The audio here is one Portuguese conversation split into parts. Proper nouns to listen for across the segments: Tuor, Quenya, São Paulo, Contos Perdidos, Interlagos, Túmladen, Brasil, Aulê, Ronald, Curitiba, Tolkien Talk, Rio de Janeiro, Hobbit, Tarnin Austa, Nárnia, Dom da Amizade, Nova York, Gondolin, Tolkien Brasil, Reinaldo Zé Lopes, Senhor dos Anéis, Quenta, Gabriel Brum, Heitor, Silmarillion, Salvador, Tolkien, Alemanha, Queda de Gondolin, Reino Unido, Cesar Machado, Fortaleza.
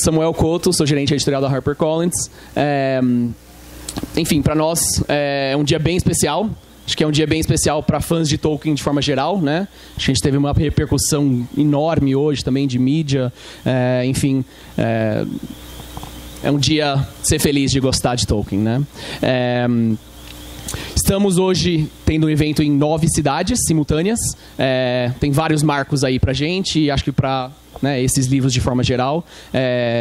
Samuel Coto, sou gerente editorial da HarperCollins. Enfim, para nós é um dia bem especial. Acho que é um dia bem especial para fãs de Tolkien de forma geral, né? Acho que a gente teve uma repercussão enorme hoje também de mídia. Enfim, é um dia de ser feliz de gostar de Tolkien, né? Estamos hoje tendo um evento em 9 cidades simultâneas. Tem vários marcos aí para gente, acho que para... né, esses livros de forma geral,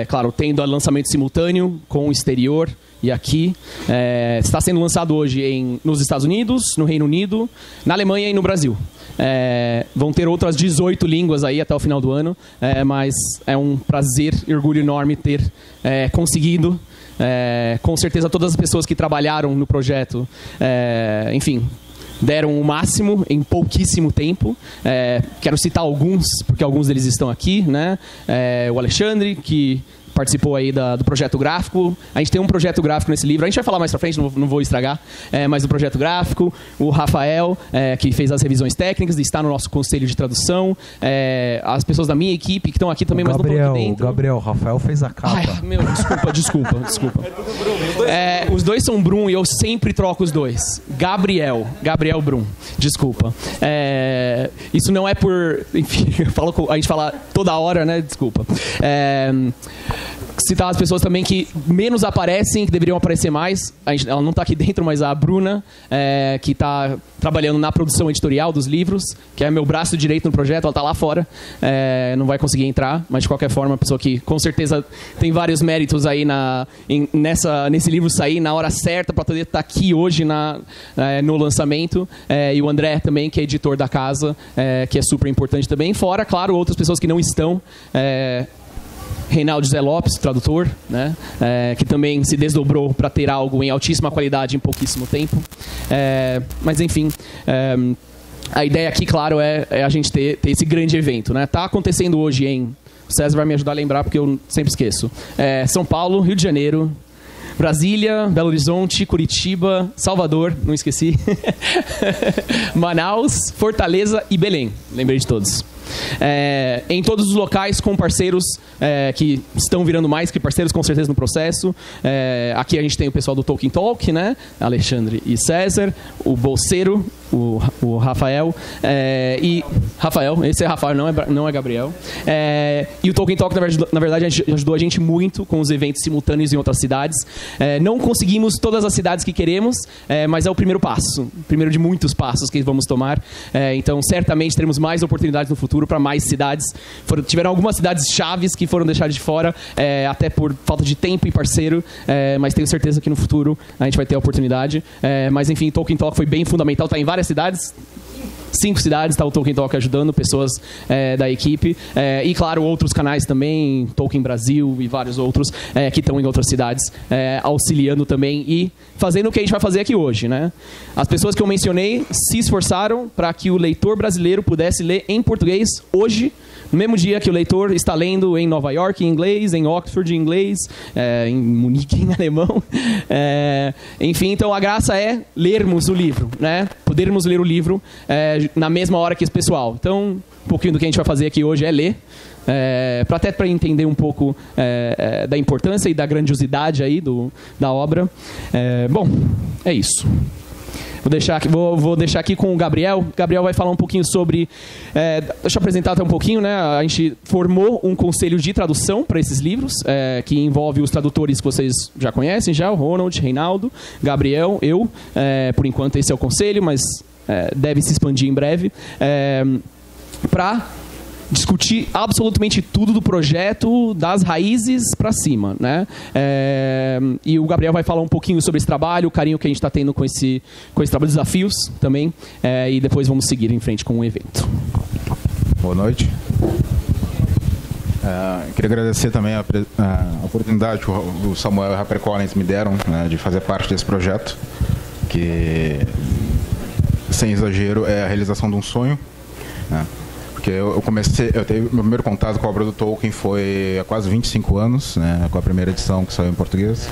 claro, tendo lançamento simultâneo com o exterior e aqui. Está sendo lançado hoje nos Estados Unidos, no Reino Unido, na Alemanha e no Brasil. Vão ter outras 18 línguas aí até o final do ano, mas é um prazer e orgulho enorme ter conseguido. Com certeza todas as pessoas que trabalharam no projeto, enfim... deram o máximo em pouquíssimo tempo. Quero citar alguns, porque alguns deles estão aqui, né? O Alexandre, que participou aí do projeto gráfico. A gente tem um projeto gráfico nesse livro, a gente vai falar mais pra frente, não vou estragar, mas o projeto gráfico, o Rafael, que fez as revisões técnicas, está no nosso conselho de tradução, as pessoas da minha equipe que estão aqui também, mas não estão aqui dentro. O Rafael fez a capa. Ai, meu, desculpa. Os dois são Brum e eu sempre troco os dois. Gabriel Brum, desculpa. Isso não é por... enfim, a gente fala toda hora, né? Desculpa. Citar as pessoas também que menos aparecem, que deveriam aparecer mais. Ela não está aqui dentro, mas a Bruna, que está trabalhando na produção editorial dos livros, que é meu braço direito no projeto, ela está lá fora, não vai conseguir entrar, mas de qualquer forma, uma pessoa que com certeza tem vários méritos aí nesse livro sair na hora certa para poder estar aqui hoje no lançamento. E o André também, que é editor da casa, que é super importante também. Fora, claro, outras pessoas que não estão... Reinaldo Zé Lopes, tradutor, né? Que também se desdobrou para ter algo em altíssima qualidade em pouquíssimo tempo. Mas, enfim, a ideia aqui, claro, é a gente ter esse grande evento, né? Tá acontecendo hoje em... O César vai me ajudar a lembrar, porque eu sempre esqueço. São Paulo, Rio de Janeiro, Brasília, Belo Horizonte, Curitiba, Salvador, não esqueci, Manaus, Fortaleza e Belém. Lembrei de todos. Em todos os locais com parceiros que estão virando mais que parceiros, com certeza, no processo. Aqui a gente tem o pessoal do Tolkien Talk, né? Alexandre e César, o bolseiro, o Rafael, e Rafael, esse é Rafael, não é Gabriel. E o Tolkien Talk, na verdade, ajudou a gente muito com os eventos simultâneos em outras cidades. Não conseguimos todas as cidades que queremos, mas é o primeiro passo, o primeiro de muitos passos que vamos tomar. Então, certamente, teremos mais oportunidades no futuro para mais cidades. Tiveram algumas cidades chaves que foram deixadas de fora, até por falta de tempo e parceiro, mas tenho certeza que no futuro a gente vai ter a oportunidade. Mas enfim, Tolkien Talk foi bem fundamental, está em várias cidades, 5 cidades, está o Tolkien Talk ajudando pessoas da equipe, e claro, outros canais também, Tolkien Brasil e vários outros que estão em outras cidades auxiliando também e fazendo o que a gente vai fazer aqui hoje, né? As pessoas que eu mencionei se esforçaram para que o leitor brasileiro pudesse ler em português hoje, no mesmo dia que o leitor está lendo em Nova York em inglês, em Oxford em inglês, em Munique em alemão. Enfim, então a graça é lermos o livro, né? Podermos ler o livro na mesma hora que esse pessoal. Então, um pouquinho do que a gente vai fazer aqui hoje é ler, para entender um pouco da importância e da grandiosidade aí da obra. Bom, é isso. Vou deixar aqui com o Gabriel. Gabriel vai falar um pouquinho sobre... deixa eu apresentar até um pouquinho, né? A gente formou um conselho de tradução para esses livros, que envolve os tradutores que vocês já conhecem, o Ronald, Reinaldo, Gabriel, eu. Por enquanto esse é o conselho, mas deve se expandir em breve. Para discutir absolutamente tudo do projeto, das raízes para cima, né? E o Gabriel vai falar um pouquinho sobre esse trabalho, o carinho que a gente está tendo com esse trabalho, desafios também, e depois vamos seguir em frente com o evento. Boa noite. Queria agradecer também a oportunidade que o Samuel e o HarperCollins me deram, né, de fazer parte desse projeto, que, sem exagero, é a realização de um sonho, né? Porque meu primeiro contato com a obra do Tolkien foi há quase 25 anos, né, com a primeira edição que saiu em português.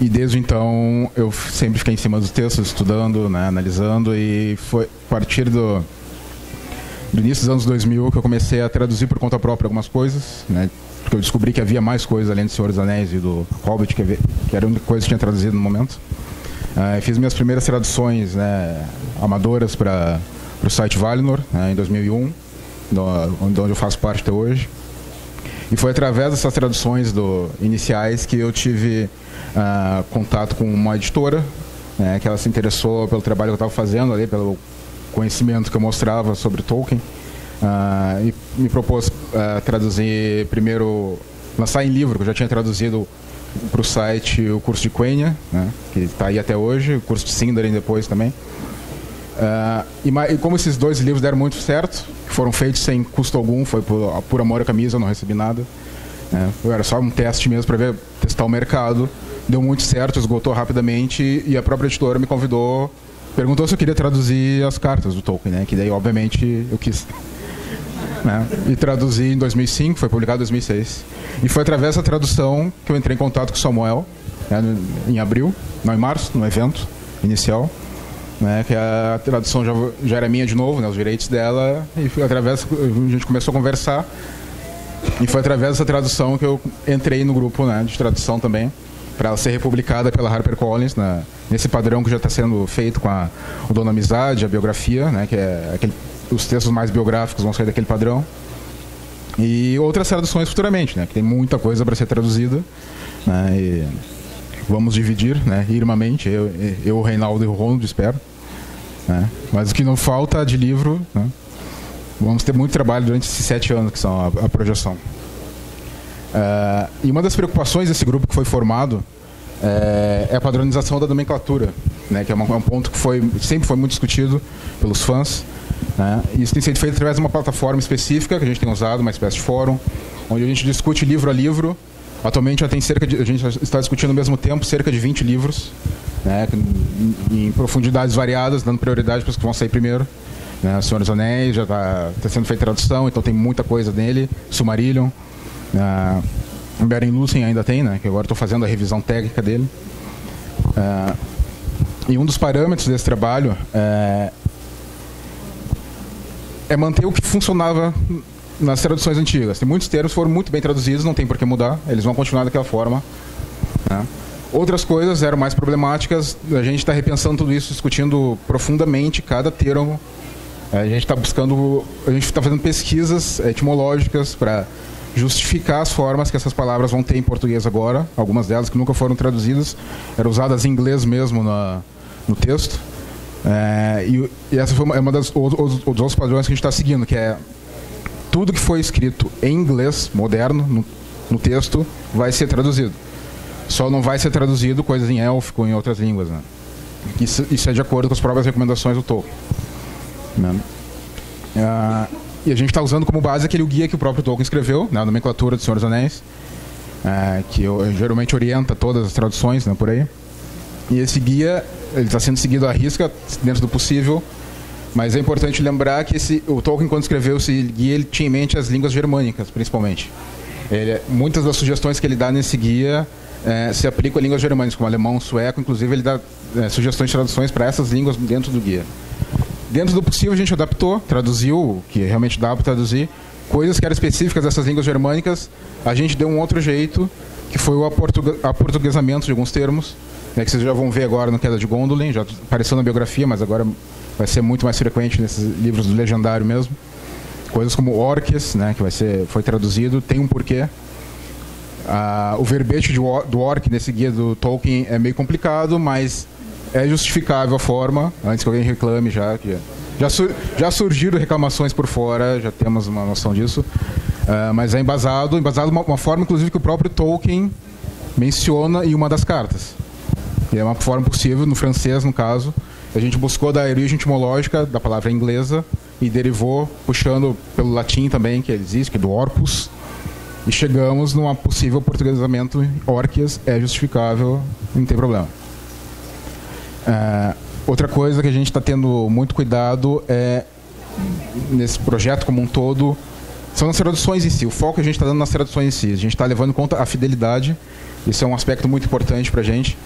E desde então eu sempre fiquei em cima dos textos, estudando, né, analisando, e foi a partir do início dos anos 2000 que eu comecei a traduzir por conta própria algumas coisas, né? Porque eu descobri que havia mais coisas além do Senhor dos Anéis e do Hobbit, que era a única coisa que eu tinha traduzido no momento. Fiz minhas primeiras traduções, né, amadoras para o site Valinor, né, em 2001, de onde eu faço parte até hoje. E foi através dessas traduções iniciais que eu tive contato com uma editora, né, que ela se interessou pelo trabalho que eu estava fazendo ali, pelo conhecimento que eu mostrava sobre Tolkien, e me propôs traduzir primeiro, lançar em livro, que eu já tinha traduzido para o site o curso de Quenya, né, que está aí até hoje, o curso de Sindarin depois também. E como esses dois livros deram muito certo, foram feitos sem custo algum, foi por amor à camisa, eu não recebi nada, né? Era só um teste mesmo para ver, testar o mercado. Deu muito certo, esgotou rapidamente, e a própria editora me convidou, perguntou se eu queria traduzir as cartas do Tolkien, né? Que daí obviamente eu quis, né? E traduzi em 2005, foi publicado em 2006. E foi através dessa tradução que eu entrei em contato com o Samuel, né? em março, no evento inicial, né, que a tradução já era minha de novo, né, os direitos dela, e a gente começou a conversar, e foi através dessa tradução que eu entrei no grupo, né, de tradução também, para ela ser republicada pela HarperCollins, né, nesse padrão que já está sendo feito com o Dom da Amizade, a biografia, né, que é os textos mais biográficos vão sair daquele padrão, e outras traduções futuramente, né, que tem muita coisa para ser traduzida, né, e vamos dividir, né, irmamente, eu, o Reinaldo e o Ronald, espero, né? Mas o que não falta de livro, né? Vamos ter muito trabalho durante esses 7 anos que são a projeção. E uma das preocupações desse grupo que foi formado é a padronização da nomenclatura, né, que é um ponto que sempre foi muito discutido pelos fãs, né? Isso tem sido feito através de uma plataforma específica que a gente tem usado, uma espécie de fórum, onde a gente discute livro a livro. Atualmente já tem a gente está discutindo ao mesmo tempo cerca de 20 livros, né, em profundidades variadas, dando prioridade para os que vão sair primeiro, né. O Senhor dos Anéis já está sendo feita tradução, então tem muita coisa nele. Silmarillion, o Beren Lúthien ainda tem, né, que agora estou fazendo a revisão técnica dele. E um dos parâmetros desse trabalho é manter o que funcionava nas traduções antigas. Tem muitos termos que foram muito bem traduzidos, não tem por que mudar, eles vão continuar daquela forma, né. Outras coisas eram mais problemáticas, a gente está repensando tudo isso, discutindo profundamente cada termo. A gente está buscando, a gente está fazendo pesquisas etimológicas para justificar as formas que essas palavras vão ter em português agora, algumas delas que nunca foram traduzidas, eram usadas em inglês mesmo no texto. E essa foi uma das outros padrões que a gente está seguindo, que é tudo que foi escrito em inglês moderno, no texto, vai ser traduzido. Só não vai ser traduzido coisas em élfico ou em outras línguas, né? Isso é de acordo com as próprias recomendações do Tolkien, né? E a gente está usando como base aquele guia que o próprio Tolkien escreveu, né, a nomenclatura do Senhor dos Anéis, que geralmente orienta todas as traduções, né, por aí. E esse guia está sendo seguido à risca, dentro do possível. Mas é importante lembrar que o Tolkien, quando escreveu esse guia, ele tinha em mente as línguas germânicas, principalmente. Muitas das sugestões que ele dá nesse guia se aplicam a línguas germânicas, como alemão, sueco. Inclusive, ele dá sugestões de traduções para essas línguas dentro do guia. Dentro do possível, a gente adaptou, traduziu, o que realmente dá para traduzir. Coisas que eram específicas dessas línguas germânicas, a gente deu um outro jeito, que foi o aportuguesamento de alguns termos, né, que vocês já vão ver agora no Queda de Gondolin, já apareceu na biografia, mas agora vai ser muito mais frequente nesses livros do legendário mesmo. Coisas como Orques, né, que foi traduzido, tem um porquê. O verbete do orc nesse guia do Tolkien é meio complicado, mas é justificável a forma, antes que alguém reclame já. Já surgiram reclamações por fora, já temos uma noção disso. Mas é embasado uma forma, inclusive, que o próprio Tolkien menciona em uma das cartas. E é uma forma possível, no francês, no caso. A gente buscou da origem etimológica da palavra inglesa e derivou, puxando pelo latim também, que existe, que é do Orcus. E chegamos num possível portuguesamento. Orques é justificável, não tem problema. Outra coisa que a gente está tendo muito cuidado nesse projeto como um todo, são as traduções em si. O foco que a gente está dando nas traduções em si. A gente está levando em conta a fidelidade. Isso é um aspecto muito importante para a gente.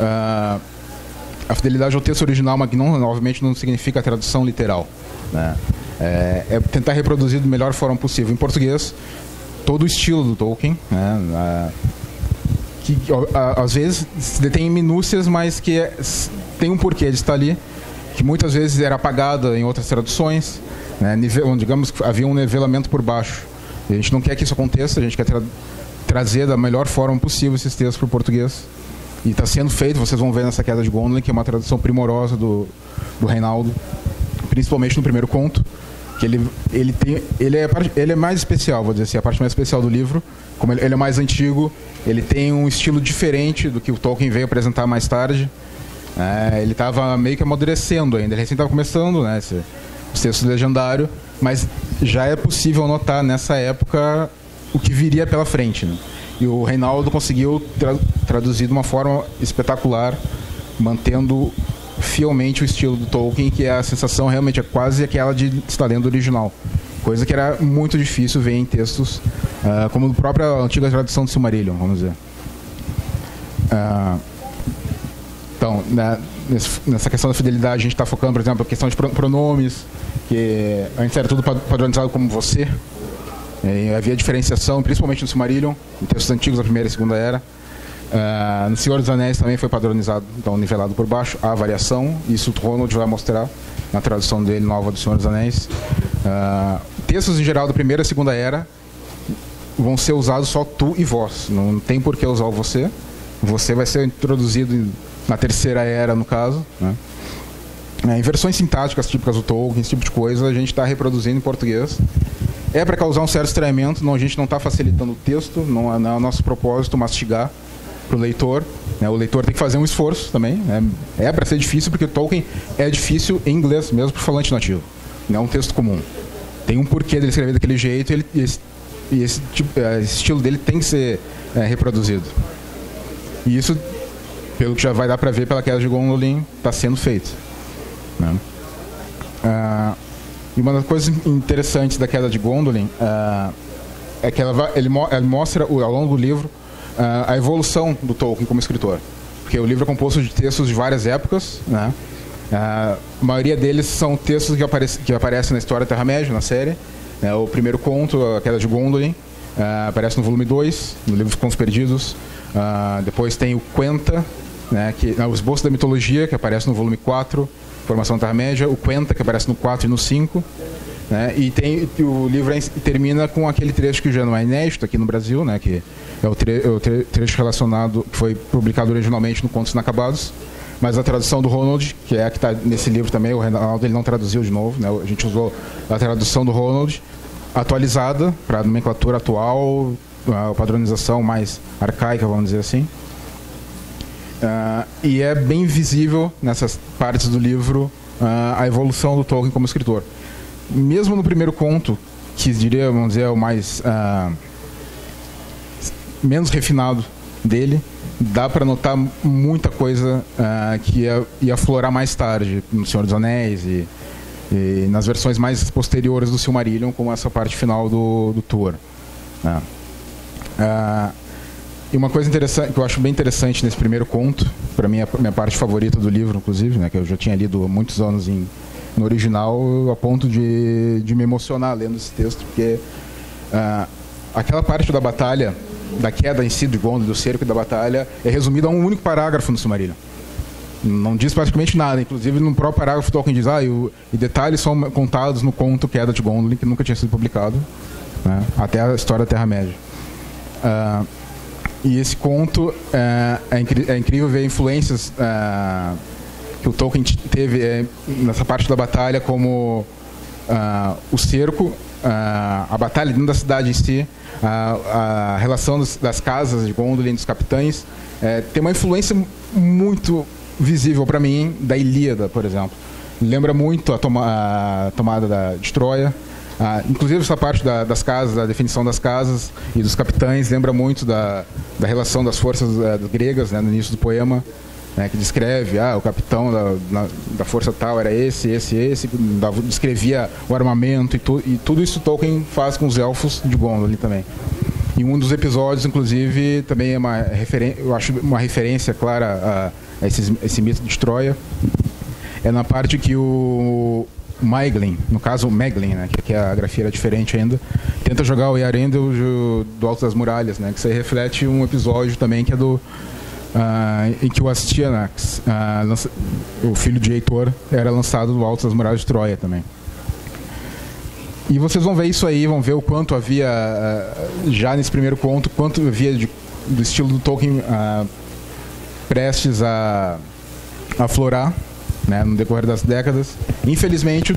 A fidelidade ao texto original, mas que, obviamente, não significa a tradução literal, né? é tentar reproduzir da melhor forma possível em português todo o estilo do Tolkien, né? Que às vezes se detém em minúcias, mas que tem um porquê de estar ali, que muitas vezes era apagada em outras traduções, né? Digamos que havia um nivelamento por baixo. A gente não quer que isso aconteça, a gente quer trazer da melhor forma possível esses textos para o português. E está sendo feito, vocês vão ver nessa Queda de Gondolin, que é uma tradução primorosa do Reinaldo, principalmente no primeiro conto, que ele é mais especial, vou dizer assim, a parte mais especial do livro. Como ele é mais antigo, ele tem um estilo diferente do que o Tolkien veio apresentar mais tarde. Ele estava meio que amadurecendo ainda, ele recém estava começando, né, esse texto legendário, mas já é possível notar nessa época o que viria pela frente, né? E o Reinaldo conseguiu traduzir de uma forma espetacular, mantendo fielmente o estilo do Tolkien, que a sensação realmente é quase aquela de estar lendo o original. Coisa que era muito difícil ver em textos, como a própria antiga tradução do Silmarillion, vamos dizer. Então, nessa questão da fidelidade, a gente está focando, por exemplo, a questão de pronomes, que antes era tudo padronizado como você. Havia diferenciação, principalmente no Silmarillion, em textos antigos da Primeira e Segunda Era. No Senhor dos Anéis também foi padronizado, então nivelado por baixo. Há variação, isso o Ronald vai mostrar na tradução dele nova do Senhor dos Anéis. Textos em geral da Primeira e Segunda Era vão ser usados só tu e vós. Não tem por que usar o você. Você vai ser introduzido na Terceira Era, no caso, né? Em versões sintáticas típicas do Tolkien, esse tipo de coisa, a gente está reproduzindo em português. É para causar um certo estranhamento, não, a gente não está facilitando o texto, não é o nosso propósito mastigar para o leitor, né? O leitor tem que fazer um esforço também, né? É para ser difícil, porque o Tolkien é difícil em inglês, mesmo para o falante nativo. Não é um texto comum. Tem um porquê dele escrever daquele jeito e esse estilo dele tem que ser reproduzido. E isso, pelo que já vai dar para ver pela Queda de Gondolin, está sendo feito, né? E uma das coisas interessantes da Queda de Gondolin é que ele mostra, ao longo do livro, a evolução do Tolkien como escritor. Porque o livro é composto de textos de várias épocas, né? A maioria deles são textos que aparecem na história da Terra-média, na série. O primeiro conto, a Queda de Gondolin, aparece no volume 2, no livro dos Contos Perdidos. Depois tem o Quenta, né? O Esboço da Mitologia, que aparece no volume 4. Formação da Terra-média, o Quenta, que aparece no 4 e no 5, né? E o livro termina com aquele trecho que já não é inédito aqui no Brasil, né? Que é o trecho relacionado, que foi publicado originalmente no Contos Inacabados, mas a tradução do Ronald, que é a que está nesse livro também, o Reinaldo ele não traduziu de novo, né? A gente usou a tradução do Ronald, atualizada para a nomenclatura atual, a padronização mais arcaica, vamos dizer assim. E é bem visível nessas partes do livro a evolução do Tolkien como escritor. Mesmo no primeiro conto, que diria, vamos dizer, o mais menos refinado dele, dá para notar muita coisa que ia aflorar mais tarde no Senhor dos Anéis e nas versões mais posteriores do Silmarillion, como essa parte final do Tuor. E uma coisa interessante, que eu acho bem interessante nesse primeiro conto, para mim é a minha parte favorita do livro, inclusive, né, que eu já tinha lido há muitos anos no original, a ponto de me emocionar lendo esse texto, porque aquela parte da batalha, da queda em si, do Gondolin, do cerco e da batalha, é resumida a um único parágrafo no Silmarillion. Não diz praticamente nada, inclusive no próprio parágrafo Tolkien diz, e detalhes são contados no conto Queda de Gondolin, que nunca tinha sido publicado, né, até a história da Terra-média. E esse conto é incrível ver influências que o Tolkien teve nessa parte da batalha, como o cerco, a batalha dentro da cidade em si, a relação das casas de Gondolin, dos capitães. Tem uma influência muito visível para mim da Ilíada, por exemplo. Lembra muito a tomada de Troia. Inclusive essa parte das casas, da definição das casas e dos capitães, lembra muito da relação das forças gregas, né, no início do poema, né, que descreve, o capitão da força tal era esse, descrevia o armamento e tudo isso Tolkien faz com os elfos de Gondolin também. Em um dos episódios, inclusive, também é eu acho uma referência clara a esse mito de Troia, é na parte que Maeglin, no caso Maeglin, né, que a grafia era diferente ainda, tenta jogar o Earendil do Alto das Muralhas, né, que isso aí reflete um episódio também que é do em que o Astyanax, o filho de Heitor, era lançado do Alto das Muralhas de Troia também. E vocês vão ver isso aí, vão ver o quanto havia, já nesse primeiro conto, quanto havia do estilo do Tolkien prestes a aflorar, né, no decorrer das décadas. Infelizmente,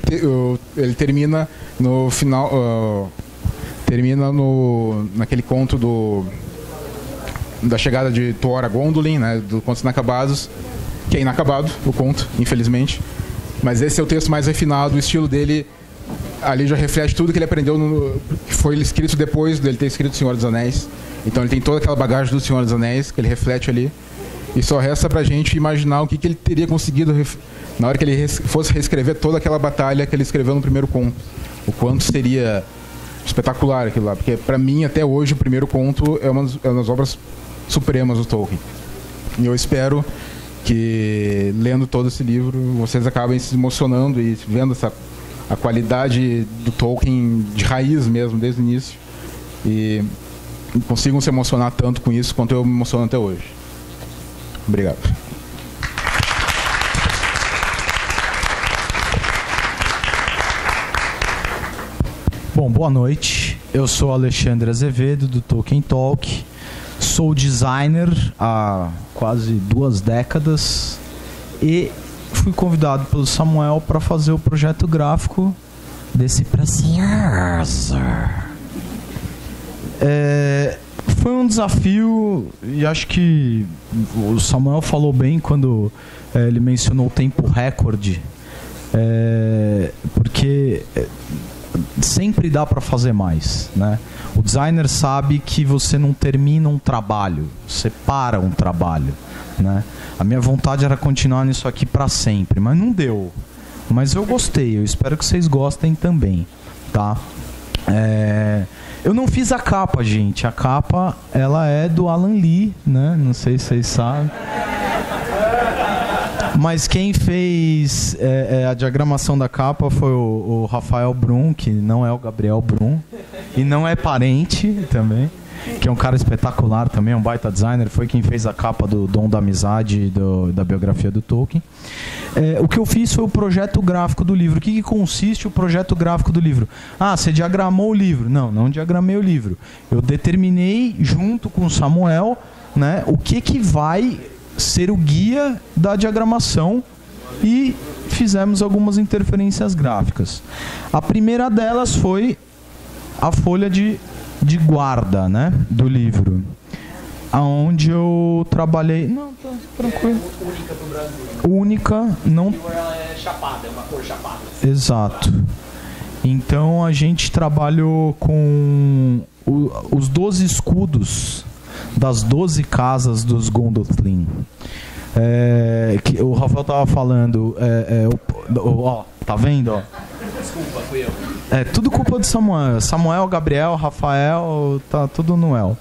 ele termina no final, termina naquele conto da chegada de Tuor a Gondolin, né, do Contos Inacabados, que é inacabado o conto, infelizmente. Mas esse é o texto mais refinado, o estilo dele ali já reflete tudo que ele aprendeu, que foi escrito depois dele ter escrito O Senhor dos Anéis. Então ele tem toda aquela bagagem do Senhor dos Anéis que ele reflete ali. E só resta pra gente imaginar o que ele teria conseguido na hora que ele fosse reescrever toda aquela batalha que ele escreveu no primeiro conto. O quanto seria espetacular aquilo lá. Porque pra mim, até hoje, o primeiro conto é uma das obras supremas do Tolkien. E eu espero que, lendo todo esse livro, vocês acabem se emocionando e vendo a qualidade do Tolkien de raiz mesmo, desde o início. E consigam se emocionar tanto com isso quanto eu me emociono até hoje. Obrigado. Bom, boa noite. Eu sou Alexandre Azevedo, do Tolkien Talk. Sou designer há quase 2 décadas e fui convidado pelo Samuel para fazer o projeto gráfico desse precioso. Foi um desafio, e acho que o Samuel falou bem quando ele mencionou o tempo recorde, porque sempre dá para fazer mais, né? O designer sabe que você não termina um trabalho, você para um trabalho, né? A minha vontade era continuar nisso aqui para sempre, mas não deu. Mas eu gostei, eu espero que vocês gostem também, tá? Eu não fiz a capa, gente. A capa, ela é do Alan Lee, né? Não sei se vocês sabem. Mas quem fez a diagramação da capa foi o Rafael Brum, que não é o Gabriel Brum. E não é parente também. Que é um cara espetacular também, é um baita designer. Foi quem fez a capa do Dom da Amizade, da biografia do Tolkien. O que eu fiz foi o projeto gráfico do livro. O que consiste o projeto gráfico do livro? Ah, você diagramou o livro. Não, não diagramei o livro. Eu determinei, junto com o Samuel, né, o que vai ser o guia da diagramação e fizemos algumas interferências gráficas. A primeira delas foi a folha de guarda, né, do livro, aonde eu trabalhei. Não, tá tranquilo. É única pro Brasil. Única, não. Ela é chapada, é uma cor chapada. Exato. Então a gente trabalhou com os 12 escudos das 12 casas dos Gondolin. Que o Rafael tava falando, ó, tá vendo, ó? Desculpa, fui eu. É tudo culpa do Samuel. Samuel, Gabriel, Rafael, tá tudo Noel.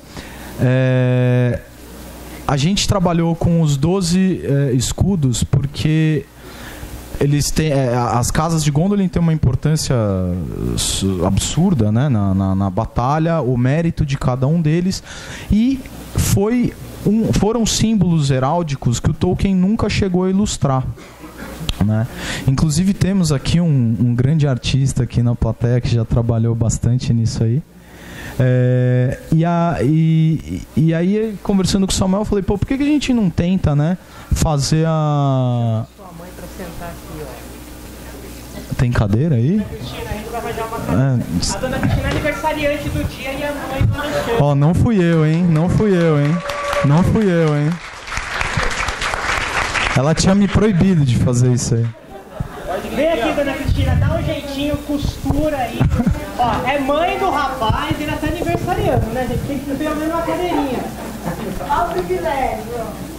A gente trabalhou com os 12 escudos porque eles têm, as casas de Gondolin têm uma importância absurda, né, na batalha, o mérito de cada um deles. E foram símbolos heráldicos que o Tolkien nunca chegou a ilustrar, né? Inclusive temos aqui um grande artista aqui na plateia que já trabalhou bastante nisso aí. E aí, conversando com o Samuel, eu falei, pô, por que a gente não tenta, né, fazer a... Sua mãe pra sentar aqui, ó. Tem cadeira aí? A dona Cristina é aniversariante do dia e a mãe mandou. Ó, não fui eu, hein? Não fui eu, hein? Não fui eu, hein? Ela tinha me proibido de fazer isso aí. Vem aqui, dona Cristina, dá um jeitinho, costura aí. Ó, é mãe do rapaz, ele tá aniversariando, né, gente? Tem que ter a mesma cadeirinha. Olha o privilégio.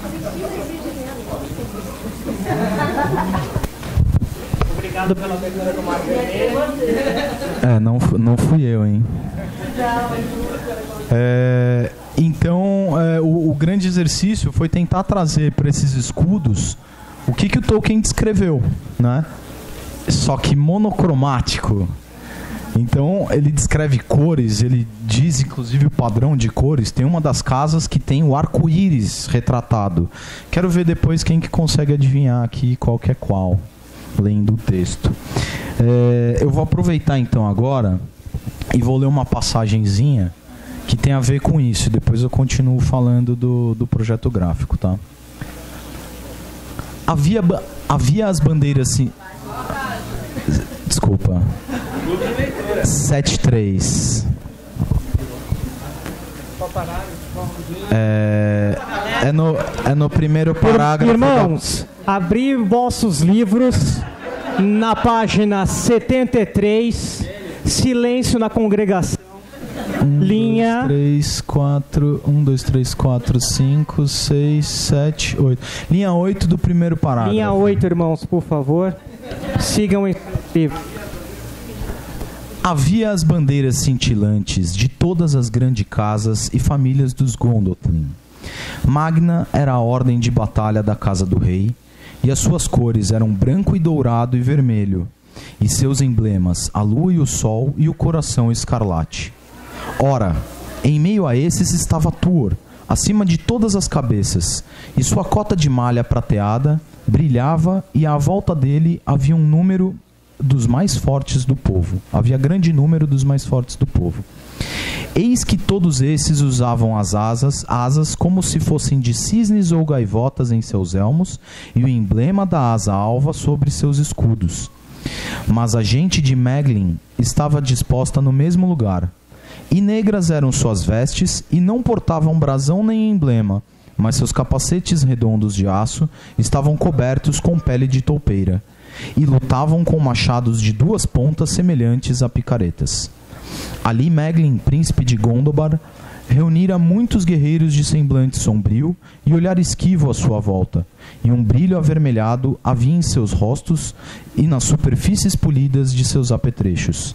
Cristina exige mesmo. Obrigado pela abertura do Marco. Não fui eu, hein? Então, o grande exercício foi tentar trazer para esses escudos o que o Tolkien descreveu, né? só que monocromático. Então ele descreve cores, ele diz inclusive o padrão de cores. Tem uma das casas que tem o arco-íris retratado. Quero ver depois quem que consegue adivinhar aqui qual que é qual, lendo o texto. Eu vou aproveitar então agora e vou ler uma passagenzinha que tem a ver com isso. Depois eu continuo falando do projeto gráfico, tá? Havia as bandeiras... Desculpa. 7-3. É no primeiro parágrafo. Irmãos, abri vossos livros na página 73, silêncio na congregação. 1, 2, 3, 4, 5, 6, 7, 8. Linha 8 do primeiro parágrafo. Linha 8, irmãos, por favor. Sigam em... Havia as bandeiras cintilantes de todas as grandes casas e famílias dos Gondolin. Magna era a ordem de batalha da casa do rei, e as suas cores eram branco e dourado e vermelho, e seus emblemas, a lua e o sol e o coração escarlate. Ora, em meio a esses estava Tuor, acima de todas as cabeças, e sua cota de malha prateada brilhava, e à volta dele havia um número dos mais fortes do povo. Havia grande número dos mais fortes do povo. Eis que todos esses usavam as asas como se fossem de cisnes ou gaivotas em seus elmos, e o emblema da asa alva sobre seus escudos. Mas a gente de Maeglin estava disposta no mesmo lugar. E negras eram suas vestes, e não portavam brasão nem emblema, mas seus capacetes redondos de aço estavam cobertos com pele de toupeira, e lutavam com machados de duas pontas semelhantes a picaretas. Ali Maeglin, príncipe de Gondobar, reunira muitos guerreiros de semblante sombrio e olhar esquivo à sua volta, e um brilho avermelhado havia em seus rostos e nas superfícies polidas de seus apetrechos.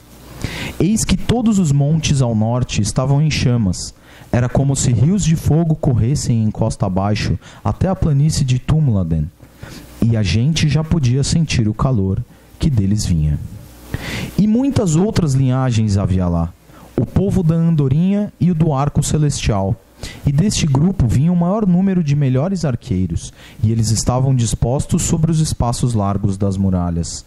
Eis que todos os montes ao norte estavam em chamas. Era como se rios de fogo corressem em costa abaixo até a planície de Túmladen, e a gente já podia sentir o calor que deles vinha. E muitas outras linhagens havia lá, o povo da Andorinha e o do Arco Celestial, e deste grupo vinha o maior número de melhores arqueiros, e eles estavam dispostos sobre os espaços largos das muralhas.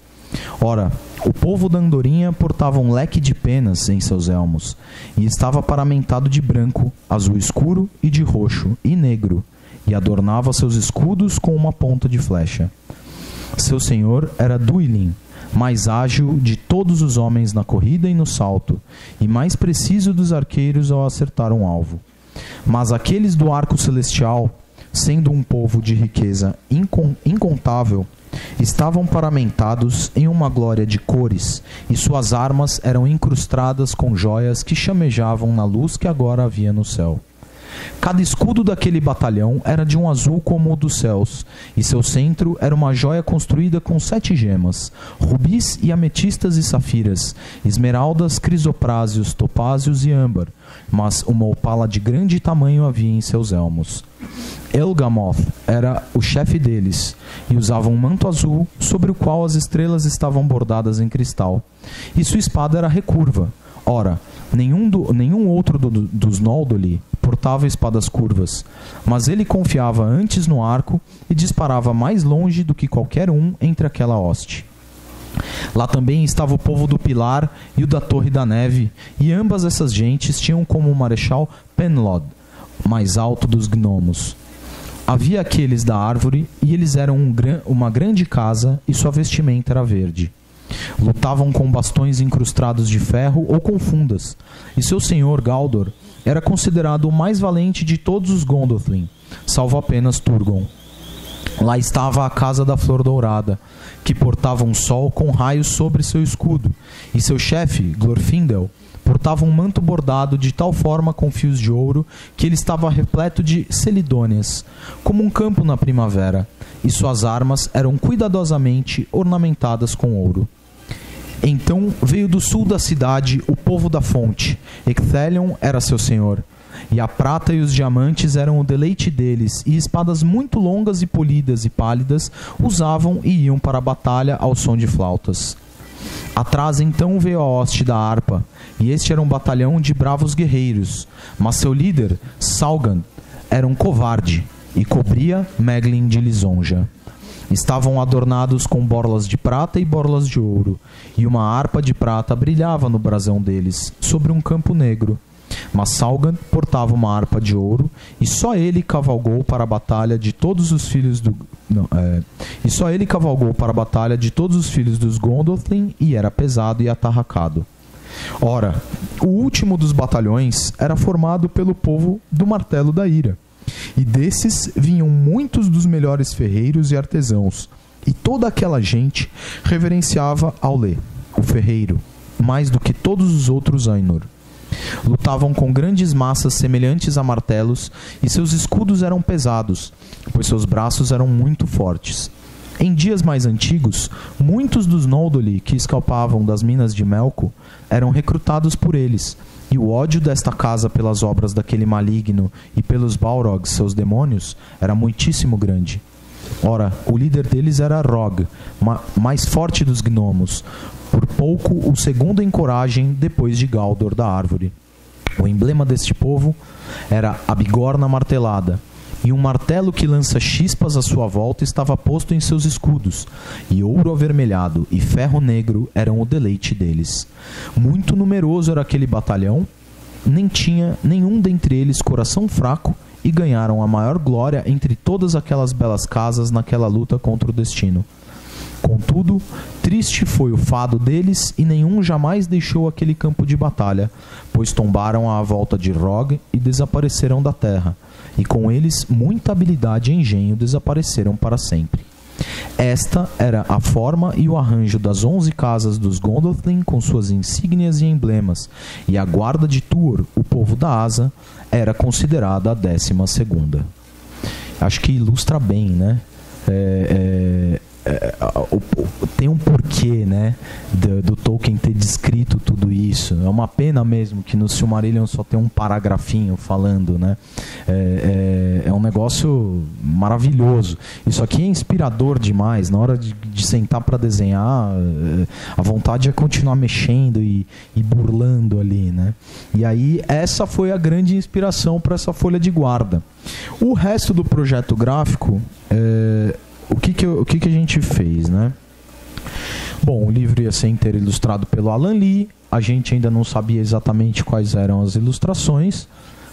Ora, o povo da Andorinha portava um leque de penas em seus elmos, e estava paramentado de branco, azul escuro e de roxo e negro, e adornava seus escudos com uma ponta de flecha. Seu senhor era Duilin, mais ágil de todos os homens na corrida e no salto, e mais preciso dos arqueiros ao acertar um alvo. Mas aqueles do Arco Celestial, sendo um povo de riqueza incontável, estavam paramentados em uma glória de cores, e suas armas eram incrustadas com joias que chamejavam na luz que agora havia no céu. Cada escudo daquele batalhão era de um azul como o dos céus, e seu centro era uma joia construída com 7 gemas, rubis e ametistas e safiras, esmeraldas, crisopráseos, topázios e âmbar, mas uma opala de grande tamanho havia em seus elmos. Elgamoth era o chefe deles, e usava um manto azul sobre o qual as estrelas estavam bordadas em cristal, e sua espada era recurva. Ora, nenhum outro dos Noldoli portava espadas curvas, mas ele confiava antes no arco e disparava mais longe do que qualquer um entre aquela hoste. Lá também estava o povo do Pilar e o da Torre da Neve, e ambas essas gentes tinham como o marechal Penlod, mais alto dos gnomos. Havia aqueles da árvore, e eles eram uma grande casa, e sua vestimenta era verde. Lutavam com bastões incrustados de ferro ou com fundas, e seu senhor Galdor era considerado o mais valente de todos os Gondolin, salvo apenas Turgon. Lá estava a Casa da Flor Dourada, que portava um sol com raios sobre seu escudo, e seu chefe, Glorfindel, portava um manto bordado de tal forma com fios de ouro que ele estava repleto de celidôneas, como um campo na primavera, e suas armas eram cuidadosamente ornamentadas com ouro. Então veio do sul da cidade o povo da fonte. Ecthelion era seu senhor, E a prata e os diamantes eram o deleite deles, e espadas muito longas e polidas e pálidas usavam e iam para a batalha ao som de flautas. Atrás então veio a hoste da harpa, e este era um batalhão de bravos guerreiros, mas seu líder, Salgan, era um covarde e cobria Maeglin de lisonja. Estavam adornados com borlas de prata e borlas de ouro, e uma harpa de prata brilhava no brasão deles, sobre um campo negro. Mas Salgan portava uma harpa de ouro, e só ele cavalgou para a batalha de todos os filhos do... E só ele cavalgou para a batalha de todos os filhos dos Gondolin, e era pesado e atarracado. Ora, o último dos batalhões era formado pelo povo do Martelo da Ira, e desses vinham muitos dos melhores ferreiros e artesãos, e toda aquela gente reverenciava Aulê, o ferreiro, mais do que todos os outros Ainur. Lutavam com grandes massas semelhantes a martelos, e seus escudos eram pesados, pois seus braços eram muito fortes. Em dias mais antigos, muitos dos Noldoli que escapavam das minas de Melko eram recrutados por eles, e o ódio desta casa pelas obras daquele maligno e pelos Balrogs, seus demônios, era muitíssimo grande. Ora, o líder deles era Rog, mais forte dos gnomos, por pouco o segundo em coragem depois de Galdor da Árvore. O emblema deste povo era a bigorna martelada, e um martelo que lança chispas à sua volta estava posto em seus escudos, e ouro avermelhado e ferro negro eram o deleite deles. Muito numeroso era aquele batalhão, nem tinha nenhum dentre eles coração fraco, e ganharam a maior glória entre todas aquelas belas casas naquela luta contra o destino. Contudo, triste foi o fado deles, e nenhum jamais deixou aquele campo de batalha, pois tombaram à volta de Rog e desapareceram da terra, e com eles muita habilidade e engenho desapareceram para sempre. Esta era a forma e o arranjo das 11 casas dos Gondolin com suas insígnias e emblemas, e a guarda de Tuor, o povo da asa, era considerada a 12ª. Acho que ilustra bem, né? Tem um porquê, né, do Tolkien ter descrito tudo isso. É uma pena mesmo que no Silmarillion só tem um paragrafinho falando, né? É um negócio maravilhoso. Isso aqui é inspirador demais. Na hora de sentar para desenhar, a vontade é continuar mexendo e burlando ali, né? E aí essa foi a grande inspiração para essa folha de guarda. O resto do projeto gráfico o que a gente fez, né? Bom, o livro ia ser inteiro ilustrado pelo Alan Lee. A gente ainda não sabia exatamente quais eram as ilustrações,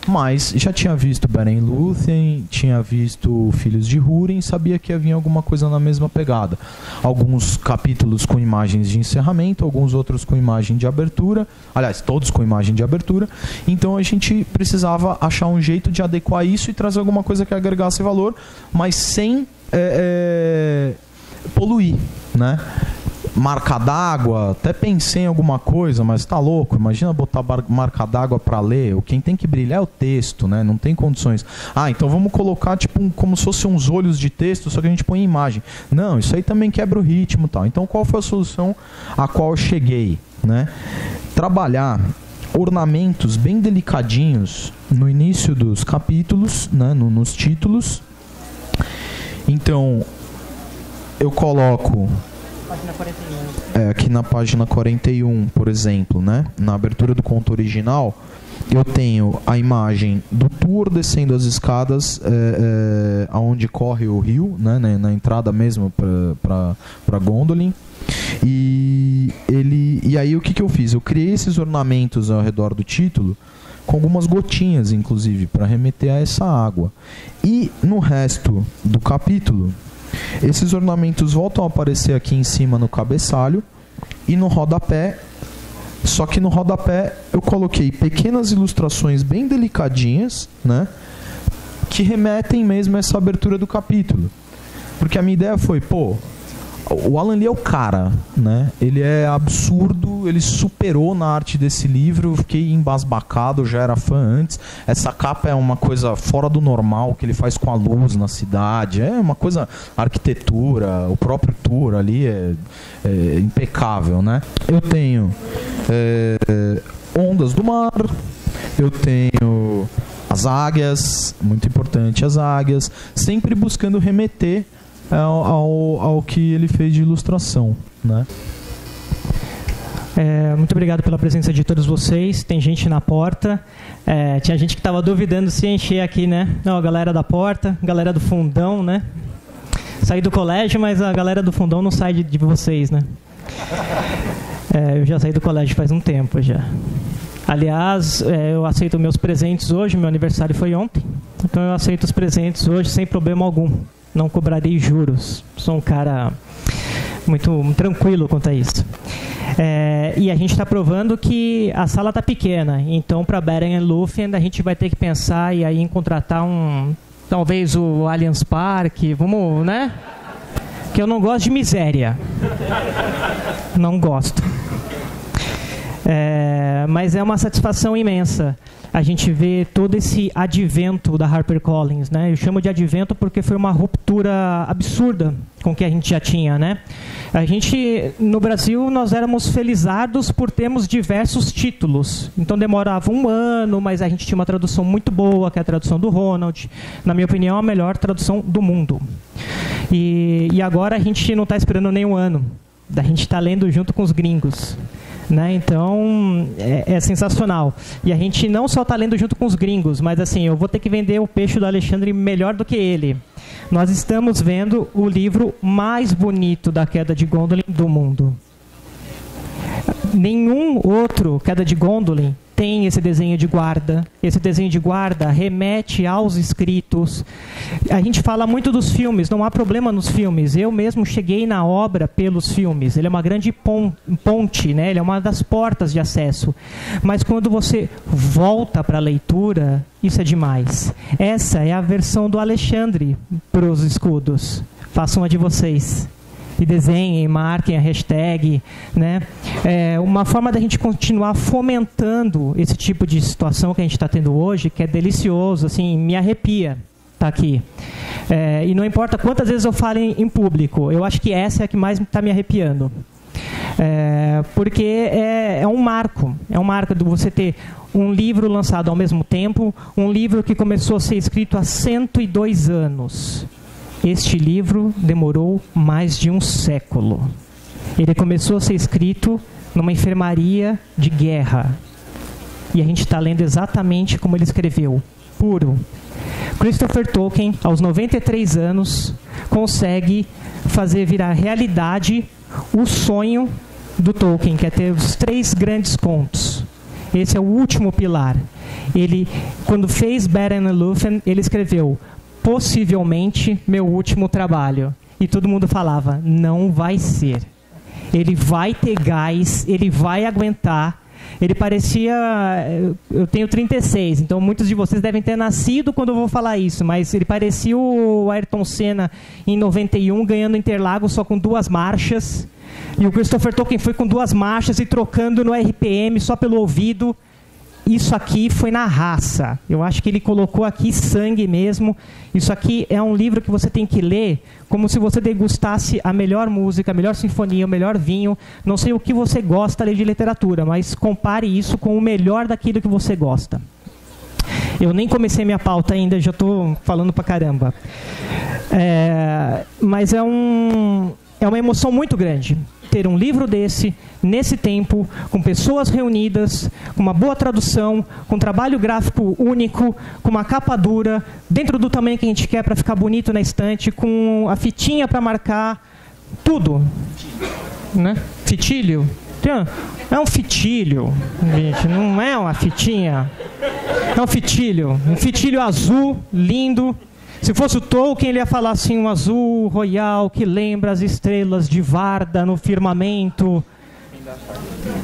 mas já tinha visto Beren Lúthien, tinha visto Filhos de Húrin, sabia que ia vir alguma coisa na mesma pegada. Alguns capítulos com imagens de encerramento, alguns outros com imagem de abertura, aliás, todos com imagem de abertura. Então a gente precisava achar um jeito de adequar isso e trazer alguma coisa que agregasse valor, mas sem poluir, né? Marca d'água, até pensei em alguma coisa, mas tá louco, imagina botar marca d'água para ler, quem tem que brilhar é o texto, né? Não tem condições. Ah, então vamos colocar tipo como se fossem uns olhos de texto, só que a gente põe em imagem. Não, isso aí também quebra o ritmo e tal. Então qual foi a solução a qual eu cheguei, né? Trabalhar ornamentos bem delicadinhos no início dos capítulos, né? Nos títulos. Então, eu coloco aqui na página 41, por exemplo, né? Na abertura do conto original, eu tenho a imagem do Tuor descendo as escadas aonde corre o rio, né? Na entrada mesmo para Gondolin. E aí o que eu fiz? Eu criei esses ornamentos ao redor do título, com algumas gotinhas, inclusive, para remeter a essa água. E no resto do capítulo, esses ornamentos voltam a aparecer aqui em cima no cabeçalho e no rodapé. Só que no rodapé eu coloquei pequenas ilustrações bem delicadinhas, né, que remetem mesmo a essa abertura do capítulo. Porque a minha ideia foi, pô, o Alan Lee é o cara, né? Ele é absurdo, ele superou na arte desse livro, eu fiquei embasbacado, eu já era fã antes. Essa capa é uma coisa fora do normal que ele faz com a luz na cidade, é uma coisa, a arquitetura, o próprio Tuor ali é impecável, né? Eu tenho ondas do mar, eu tenho As águias, muito importante as águias, sempre buscando remeter ao que ele fez de ilustração, né? Muito obrigado pela presença de todos vocês. Tem gente na porta. Tinha gente que estava duvidando se encher aqui, né? Não, a galera da porta, a galera do fundão, né? Saí do colégio, mas a galera do fundão não sai de vocês, né? Eu já saí do colégio faz um tempo já. Aliás, eu aceito meus presentes hoje. Meu aniversário foi ontem. Então eu aceito os presentes hoje sem problema algum. Não cobrarei juros. Sou um cara muito tranquilo quanto a isso. E a gente está provando que a sala está pequena, então para Beren Lúthien a gente vai ter que pensar e aí em contratar talvez o Allianz Parque, vamos, né? Que eu não gosto de miséria, não gosto. Mas é uma satisfação imensa. A gente vê todo esse advento da HarperCollins, né? Eu chamo de advento porque foi uma ruptura absurda com o que a gente já tinha, né? A gente, no Brasil, nós éramos felizados por termos diversos títulos. Então demorava um ano, mas a gente tinha uma tradução muito boa, que é a tradução do Ronald. Na minha opinião, a melhor tradução do mundo. E agora a gente não está esperando nem um ano. A gente está lendo junto com os gringos, né? Então, é sensacional. E a gente não só está lendo junto com os gringos, mas assim, eu vou ter que vender o peixe do Alexandre melhor do que ele. Nós estamos vendo o livro mais bonito da Queda de Gondolin do mundo. Nenhum outro Queda de Gondolin tem esse desenho de guarda. Esse desenho de guarda remete aos escritos. A gente fala muito dos filmes, não há problema nos filmes. Eu mesmo cheguei na obra pelos filmes. Ele é uma grande ponte, né? Ele é uma das portas de acesso. Mas quando você volta para a leitura, isso é demais. Essa é a versão do Alexandre para os escudos. Façam a de vocês. E desenhem, marquem a hashtag, né? Uma forma da gente continuar fomentando esse tipo de situação que a gente está tendo hoje, que é delicioso, assim, me arrepia estar aqui. E não importa quantas vezes eu falo em público, eu acho que essa é a que mais está me arrepiando. Porque é um marco. É um marco de você ter um livro lançado ao mesmo tempo, um livro que começou a ser escrito há 102 anos. Este livro demorou mais de um século. Ele começou a ser escrito numa enfermaria de guerra. E a gente está lendo exatamente como ele escreveu, puro. Christopher Tolkien, aos 93 anos, consegue fazer virar realidade o sonho do Tolkien, que é ter os 3 grandes contos. Esse é o último pilar. Ele, quando fez Beren Lúthien, ele escreveu... possivelmente meu último trabalho. E todo mundo falava, não vai ser. Ele vai ter gás, ele vai aguentar. Ele parecia... Eu tenho 36, então muitos de vocês devem ter nascido quando eu vou falar isso, mas ele parecia o Ayrton Senna em 91, ganhando Interlagos só com 2 marchas. E o Christopher Tolkien foi com 2 marchas e trocando no RPM só pelo ouvido. Isso aqui foi na raça. Eu acho que ele colocou aqui sangue mesmo. Isso aqui é um livro que você tem que ler como se você degustasse a melhor música, a melhor sinfonia, o melhor vinho. Não sei o que você gosta de literatura, mas compare isso com o melhor daquilo que você gosta. Eu nem comecei minha pauta ainda, já estou falando pra caramba. Mas é uma emoção muito grande ter um livro desse, nesse tempo, com pessoas reunidas, com uma boa tradução, com um trabalho gráfico único, com uma capa dura, dentro do tamanho que a gente quer para ficar bonito na estante, com a fitinha para marcar, tudo. Né? Fitilho? É um fitilho, gente, não é uma fitinha. É um fitilho azul, lindo. Se fosse o Tolkien, ele ia falar assim, um azul royal que lembra as estrelas de Varda no firmamento.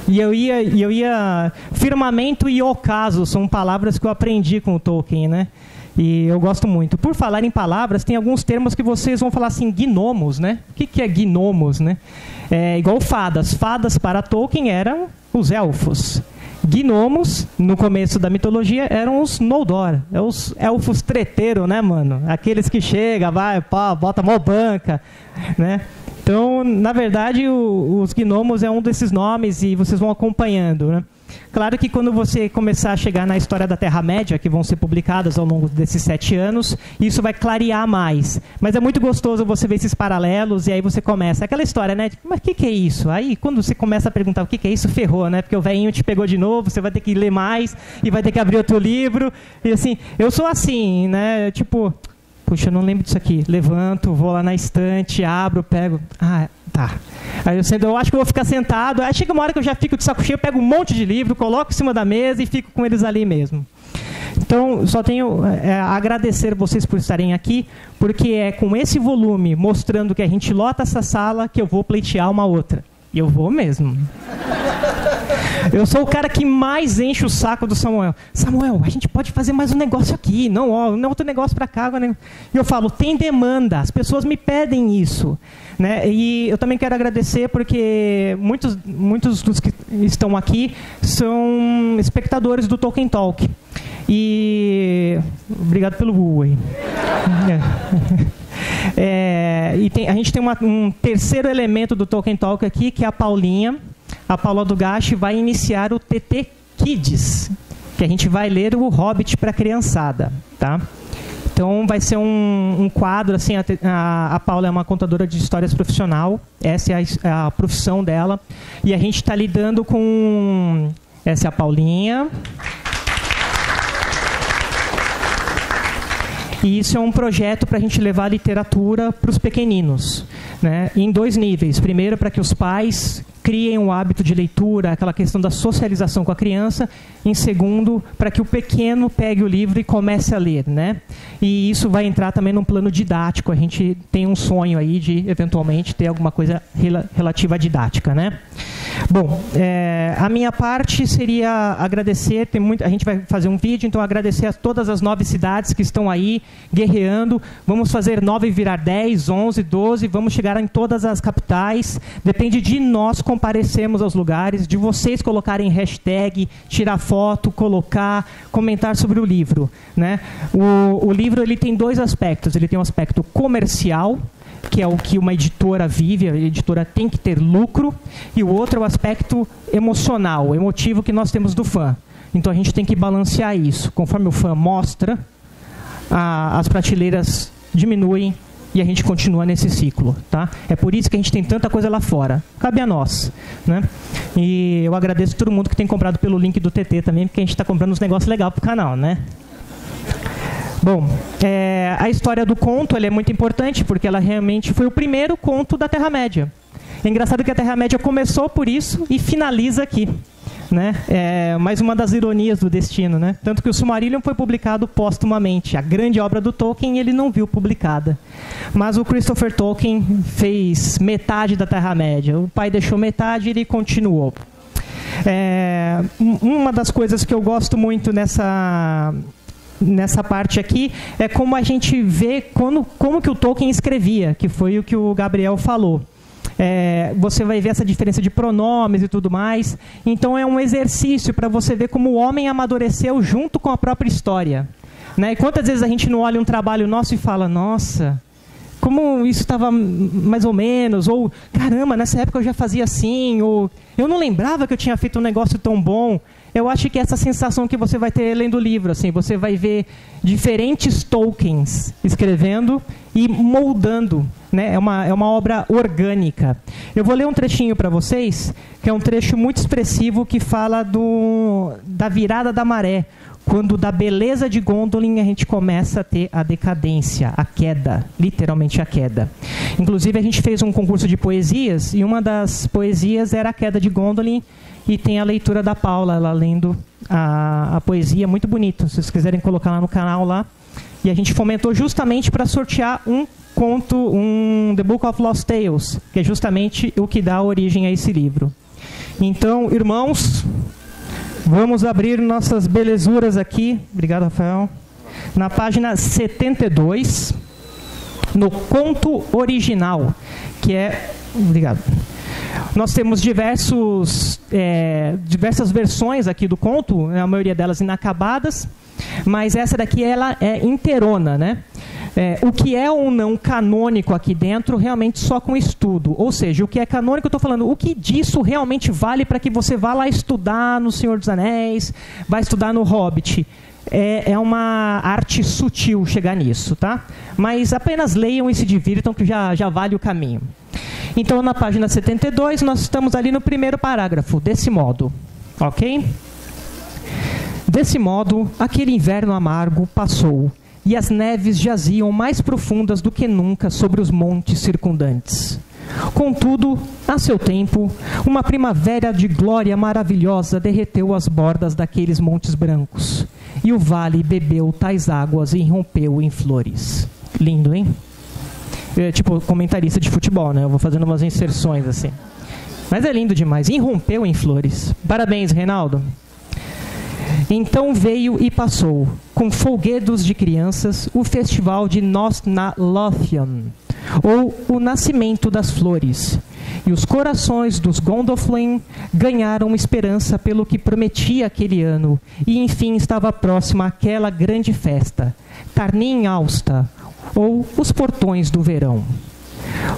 E eu ia firmamento e ocaso são palavras que eu aprendi com o Tolkien, né? E eu gosto muito. Por falar em palavras, tem alguns termos que vocês vão falar assim, gnomos, né? O que é gnomos, né? Igual fadas. Fadas para Tolkien eram os elfos. Gnomos, no começo da mitologia, eram os Noldor, os elfos treteiros, né, mano? Aqueles que chegam, vai, pá, bota mó banca, né? Então, na verdade, os gnomos é um desses nomes e vocês vão acompanhando, né? Claro que quando você começar a chegar na história da Terra-média, que vão ser publicadas ao longo desses 7 anos, isso vai clarear mais. Mas é muito gostoso você ver esses paralelos e aí você começa. Aquela história, né? Mas o que é isso? Aí quando você começa a perguntar o que é isso, ferrou, né? Porque o velhinho te pegou de novo, você vai ter que ler mais e vai ter que abrir outro livro. E assim, eu sou assim, né? Tipo, puxa, eu não lembro disso aqui. Levanto, vou lá na estante, abro, pego. Ah, tá. Aí eu acho que eu vou ficar sentado. Aí chega uma hora que eu já fico de saco cheio, pego um monte de livro, coloco em cima da mesa e fico com eles ali mesmo. Então, só tenho a agradecer vocês por estarem aqui, porque é com esse volume, mostrando que a gente lota essa sala, que eu vou pleitear uma outra. E eu vou mesmo. Eu sou o cara que mais enche o saco do Samuel. Samuel, a gente pode fazer mais um negócio aqui, não, ó, não outro negócio para cá. E eu falo, tem demanda, as pessoas me pedem isso. Né? E eu também quero agradecer porque muitos dos que estão aqui são espectadores do Tolkien Talk. E obrigado pelo Huawei. A gente tem um terceiro elemento do Tolkien Talk aqui, que é a Paulinha. A Paula Dugashi vai iniciar o TT Kids, que a gente vai ler o Hobbit para a criançada. Tá? Então, vai ser um quadro, assim, a Paula é uma contadora de histórias profissional, essa é a profissão dela, e a gente está lidando com... Essa é a Paulinha. E isso é um projeto para a gente levar a literatura para os pequeninos, né? Em 2 níveis. Primeiro, para que os pais criem um hábito de leitura, aquela questão da socialização com a criança. Em segundo, para que o pequeno pegue o livro e comece a ler, né? E isso vai entrar também num plano didático. A gente tem um sonho aí de, eventualmente, ter alguma coisa relativa à didática, né? Bom, a minha parte seria agradecer, a gente vai fazer um vídeo, então agradecer a todas as 9 cidades que estão aí guerreando. Vamos fazer 9 virar 10, 11, 12, vamos chegar em todas as capitais. Depende de nós comparecermos aos lugares, de vocês colocarem hashtag, tirar foto, colocar, comentar sobre o livro. Né? O livro ele tem 2 aspectos, ele tem um aspecto comercial, que é o que uma editora vive, a editora tem que ter lucro, e o outro é o aspecto emocional, emotivo que nós temos do fã. Então a gente tem que balancear isso. Conforme o fã mostra, as prateleiras diminuem e a gente continua nesse ciclo. Tá? É por isso que a gente tem tanta coisa lá fora. Cabe a nós. Né? E eu agradeço a todo mundo que tem comprado pelo link do TT também, porque a gente está comprando uns negócios legais para o canal, né? Bom, a história do conto ela é muito importante, porque ela realmente foi o primeiro conto da Terra-média. É engraçado que a Terra-média começou por isso e finaliza aqui. Né? É mais uma das ironias do destino. Né? Tanto que o Silmarillion foi publicado póstumamente. A grande obra do Tolkien ele não viu publicada. Mas o Christopher Tolkien fez metade da Terra-média. O pai deixou metade e ele continuou. Uma das coisas que eu gosto muito nessa parte aqui, é como a gente vê como que o Tolkien escrevia, que foi o que o Gabriel falou. Você vai ver essa diferença de pronomes e tudo mais. Então é um exercício para você ver como o homem amadureceu junto com a própria história. Né? E quantas vezes a gente não olha um trabalho nosso e fala, nossa, como isso estava mais ou menos, ou caramba, nessa época eu já fazia assim, ou eu não lembrava que eu tinha feito um negócio tão bom. Eu acho que essa sensação que você vai ter lendo o livro, assim, você vai ver diferentes Tolkiens escrevendo e moldando, né? É uma obra orgânica. Eu vou ler um trechinho para vocês, que é um trecho muito expressivo que fala da virada da maré, quando da beleza de Gondolin a gente começa a ter a decadência, a queda, literalmente a queda. Inclusive a gente fez um concurso de poesias e uma das poesias era a Queda de Gondolin. E tem a leitura da Paula, ela lendo a poesia, muito bonito. Se vocês quiserem colocar lá no canal. E a gente fomentou justamente para sortear um conto, The Book of Lost Tales, que é justamente o que dá origem a esse livro. Então, irmãos, vamos abrir nossas belezuras aqui. Obrigado, Rafael. Na página 72, no conto original, que é... Obrigado. Nós temos diversas versões aqui do conto, a maioria delas inacabadas, mas essa daqui ela é inteirona, né? o que é ou não canônico aqui dentro, realmente só com estudo. Ou seja, o que é canônico, eu estou falando, o que disso realmente vale para que você vá lá estudar no Senhor dos Anéis, vai estudar no Hobbit. É uma arte sutil chegar nisso, tá? Mas apenas leiam e se divirtam, que já vale o caminho. Então, na página 72, nós estamos ali no primeiro parágrafo, desse modo, ok? Desse modo, aquele inverno amargo passou, e as neves jaziam mais profundas do que nunca sobre os montes circundantes. Contudo, a seu tempo, uma primavera de glória maravilhosa derreteu as bordas daqueles montes brancos, e o vale bebeu tais águas e rompeu em flores. Lindo, hein? É tipo comentarista de futebol, né? Eu vou fazendo umas inserções assim. Mas é lindo demais. Irrompeu em flores. Parabéns, Reinaldo. Então veio e passou, com folguedos de crianças, o festival de Nos na Lothian, ou o Nascimento das Flores. E os corações dos Gondolin ganharam esperança pelo que prometia aquele ano, e enfim estava próxima aquela grande festa, Tarnin Austa, ou os Portões do Verão.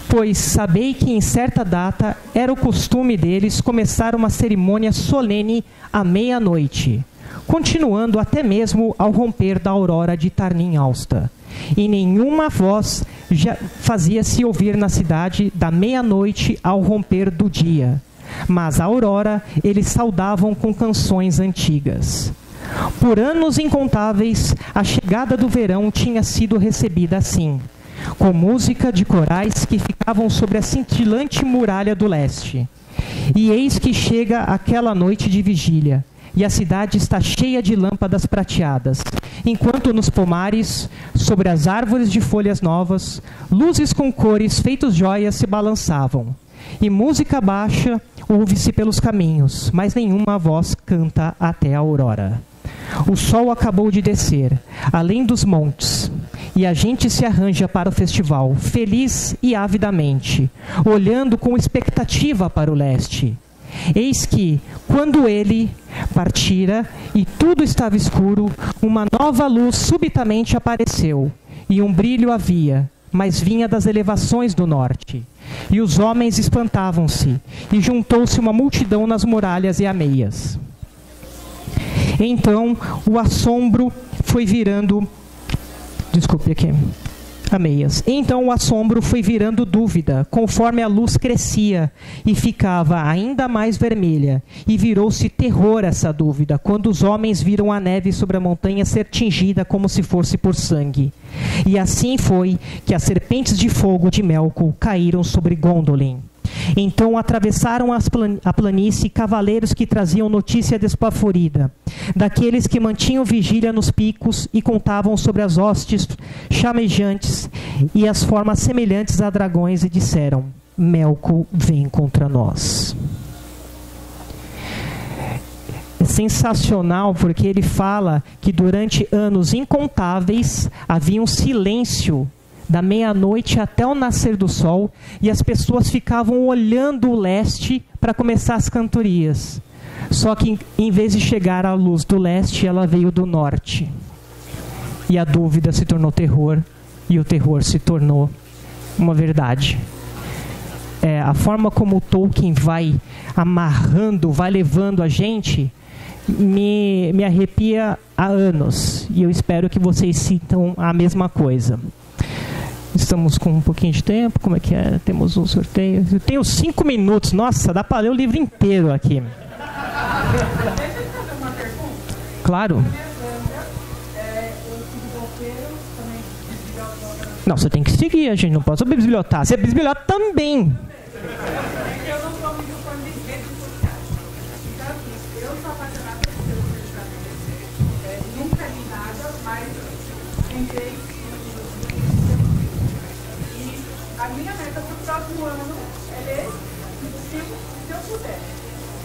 Pois sabei que em certa data era o costume deles começar uma cerimônia solene à meia-noite, continuando até mesmo ao romper da aurora de Tarnin Austa. E nenhuma voz já fazia-se ouvir na cidade da meia-noite ao romper do dia, mas à aurora eles saudavam com canções antigas. Por anos incontáveis, a chegada do verão tinha sido recebida assim, com música de corais que ficavam sobre a cintilante muralha do leste. E eis que chega aquela noite de vigília, e a cidade está cheia de lâmpadas prateadas, enquanto nos pomares, sobre as árvores de folhas novas, luzes com cores feitas joias se balançavam, e música baixa ouve-se pelos caminhos, mas nenhuma voz canta até a aurora. O sol acabou de descer, além dos montes, e a gente se arranja para o festival, feliz e avidamente, olhando com expectativa para o leste. Eis que, quando ele partira e tudo estava escuro, uma nova luz subitamente apareceu, e um brilho havia, mas vinha das elevações do norte. E os homens espantavam-se, e juntou-se uma multidão nas muralhas e ameias. Então, o assombro foi virando... Desculpe aqui. Ameias. Então o assombro foi virando dúvida, conforme a luz crescia e ficava ainda mais vermelha, e virou-se terror essa dúvida, quando os homens viram a neve sobre a montanha ser tingida como se fosse por sangue. E assim foi que as serpentes de fogo de Melko caíram sobre Gondolin. Então atravessaram a planície cavaleiros que traziam notícia despavorida, daqueles que mantinham vigília nos picos e contavam sobre as hostes chamejantes e as formas semelhantes a dragões, e disseram: Melko vem contra nós. É sensacional, porque ele fala que durante anos incontáveis havia um silêncio da meia-noite até o nascer do sol, e as pessoas ficavam olhando o leste para começar as cantorias. Só que, em vez de chegar à luz do leste, ela veio do norte. E a dúvida se tornou terror, e o terror se tornou uma verdade. A forma como o Tolkien vai amarrando, vai levando a gente, me arrepia há anos. E eu espero que vocês sintam a mesma coisa. Estamos com um pouquinho de tempo. Como é que é? Temos um sorteio. Eu tenho 5 minutos. Nossa, dá para ler o livro inteiro aqui. Deixa eu fazer uma pergunta. Claro. Não, você tem que seguir, a gente não pode bisbilhotar. Você bisbilhota também. Eu não sou muito fã de ver. Eu sou apaixonada pelo personagem. Nunca li nada, mas entrei. A minha meta para o próximo ano é ler, se eu puder.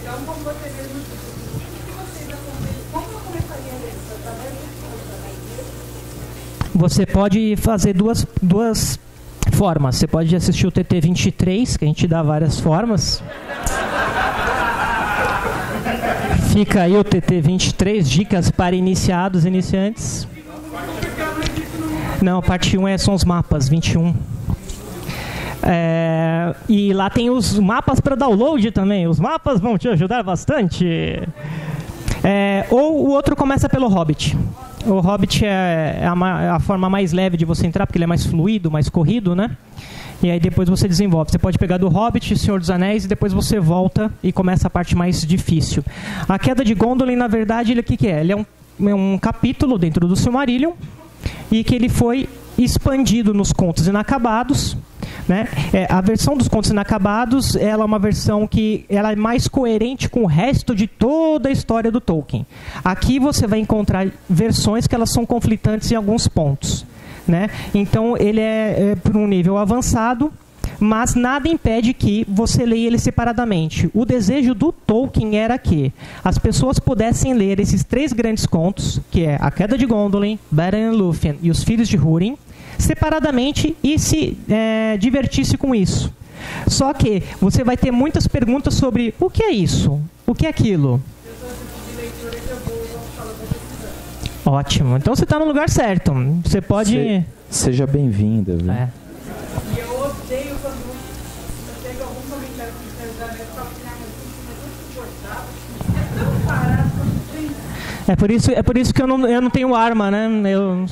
Então, como você mesmo disse, o que vocês aconselham? Como eu começaria a ler? Através do curso? Você pode fazer duas formas. Você pode assistir o TT 23, que a gente dá várias formas. Fica aí o TT 23, dicas para iniciados e iniciantes. Não, parte 1 são os mapas, 21. É, e lá tem os mapas para download também. Os mapas vão te ajudar bastante. É, ou o outro começa pelo Hobbit. O Hobbit é a forma mais leve de você entrar, porque ele é mais fluido, mais corrido, né? E aí depois você desenvolve. Você pode pegar do Hobbit, Senhor dos Anéis, e depois você volta e começa a parte mais difícil. A Queda de Gondolin, na verdade, ele, o que é? Ele é um capítulo dentro do Silmarillion, e que ele foi expandido nos Contos Inacabados. Né? É, a versão dos Contos Inacabados, ela é uma versão que ela é mais coerente com o resto de toda a história do Tolkien. Aqui você vai encontrar versões que elas são conflitantes em alguns pontos. Né? Então, ele é por um nível avançado, mas nada impede que você leia ele separadamente. O desejo do Tolkien era que as pessoas pudessem ler esses três grandes contos, que é A Queda de Gondolin, Beren Lúthien e Os Filhos de Húrin, separadamente e se divertisse com isso. Só que você vai ter muitas perguntas sobre o que é isso, o que é aquilo. Ótimo, então você está no lugar certo. Você pode... Seja bem-vinda. É. E eu odeio quando eu pego algum comentário que me ajuda a ver, falo que é tão parado quanto tem. É por isso que eu não tenho arma, né? Eu...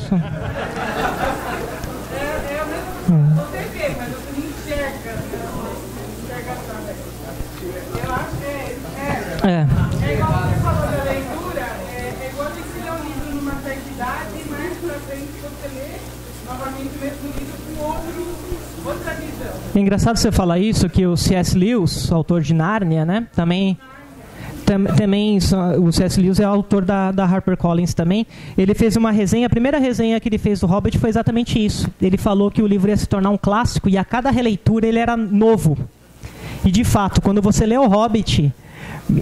É. É igual você falou da leitura, é igual você ler um livro numa certa idade e mais pra frente você lê novamente o mesmo livro com outra visão. É engraçado você falar isso, que o C.S. Lewis, autor de Nárnia, né? Também o C.S. Lewis é autor da HarperCollins também. Ele fez uma resenha, a primeira resenha que ele fez do Hobbit foi exatamente isso. Ele falou que o livro ia se tornar um clássico e a cada releitura ele era novo. E de fato, quando você lê o Hobbit...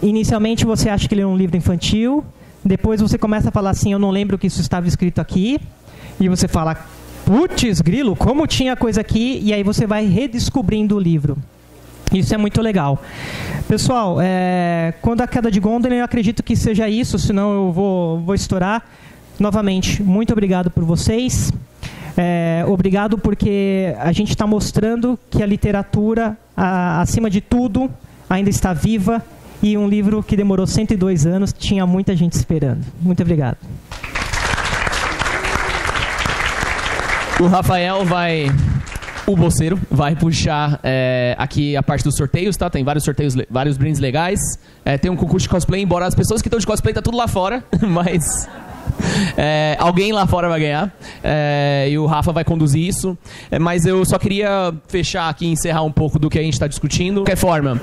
Inicialmente você acha que ele é um livro infantil, depois você começa a falar assim, eu não lembro que isso estava escrito aqui, e você fala, putz grilo, como tinha coisa aqui, e aí você vai redescobrindo o livro. Isso é muito legal. Pessoal, quando A Queda de Gondolin, eu acredito que seja isso, senão eu vou estourar. Novamente, muito obrigado por vocês. Obrigado porque a gente está mostrando que a literatura, acima de tudo, ainda está viva. E um livro que demorou 102 anos, tinha muita gente esperando. Muito obrigado. O Rafael vai puxar aqui a parte dos sorteios, tá? Tem vários sorteios, vários brindes legais. Tem um concurso de cosplay, embora as pessoas que estão de cosplay tá tudo lá fora, mas... alguém lá fora vai ganhar, e o Rafa vai conduzir isso, mas eu só queria fechar aqui e encerrar um pouco do que a gente está discutindo. De qualquer forma,